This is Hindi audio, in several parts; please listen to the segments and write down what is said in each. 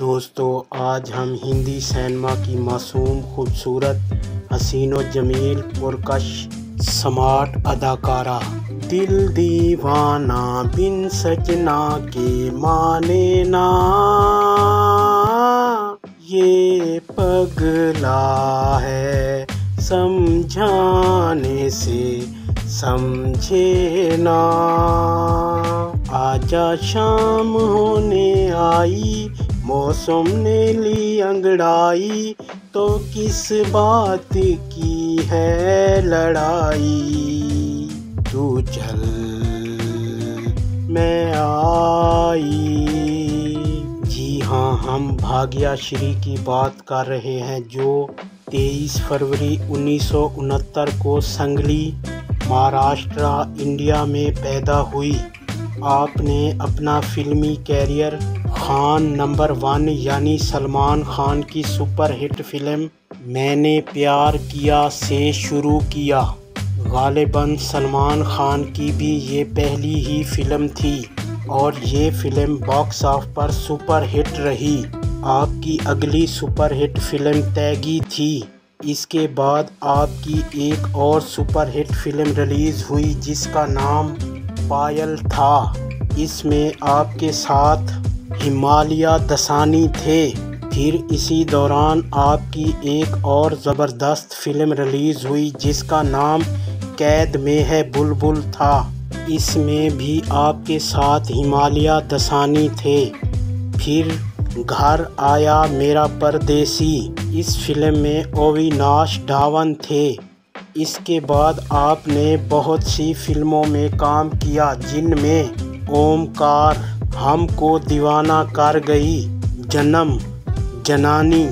दोस्तों आज हम हिंदी सिनेमा की मासूम, खूबसूरत, हसीन व जमील, पुरकश, स्मार्ट अदाकारा दिल दीवाना बिन सजना के माने ना ये पगला है समझाने से समझे ना। आजा शाम होने आई मौसम ने ली अंगड़ाई तो किस बात की है लड़ाई। तू चल मैं आई। जी हाँ, हम भाग्याश्री की बात कर रहे हैं जो 23 फरवरी 1969 को संगली, महाराष्ट्र, इंडिया में पैदा हुई। आपने अपना फिल्मी कैरियर खान नंबर 1 यानी सलमान खान की सुपरहिट फिल्म मैंने प्यार किया से शुरू किया। गालिबन सलमान खान की भी ये पहली ही फिल्म थी और ये फिल्म बॉक्स ऑफिस पर सुपरहिट रही। आपकी अगली सुपरहिट फिल्म तैगी थी। इसके बाद आपकी एक और सुपरहिट फिल्म रिलीज़ हुई जिसका नाम पायल था। इसमें आपके साथ हिमालय दसानी थे। फिर इसी दौरान आपकी एक और ज़बरदस्त फिल्म रिलीज़ हुई जिसका नाम कैद में है बुलबुल था। इसमें भी आपके साथ हिमालय दसानी थे। फिर घर आया मेरा परदेसी, इस फिल्म में अविनाश डावन थे। इसके बाद आपने बहुत सी फिल्मों में काम किया जिनमें ओमकार, हमको दीवाना कर गई, जन्म जनानी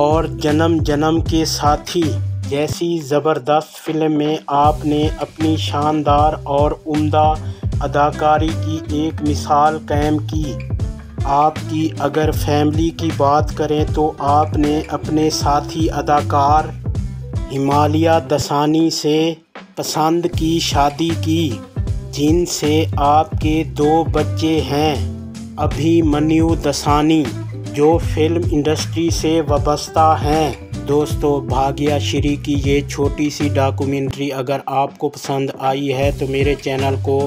और जन्म के साथी जैसी ज़बरदस्त फिल्म में आपने अपनी शानदार और उम्दा अदाकारी की एक मिसाल कायम की। आपकी अगर फैमिली की बात करें तो आपने अपने साथी अदाकार हिमालय दसानी से पसंद की शादी की जिनसे आपके 2 बच्चे हैं, अभिमन्यू दसानी, जो फिल्म इंडस्ट्री से वाबस्ता हैं। दोस्तों, भाग्याश्री की ये छोटी सी डॉक्यूमेंट्री अगर आपको पसंद आई है तो मेरे चैनल को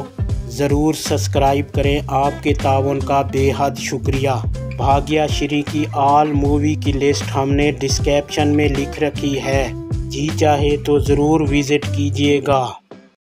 ज़रूर सब्सक्राइब करें। आपके तावन का बेहद शुक्रिया। भाग्याश्री की ऑल मूवी की लिस्ट हमने डिस्क्रिप्शन में लिख रखी है, जी चाहे तो ज़रूर विज़िट कीजिएगा।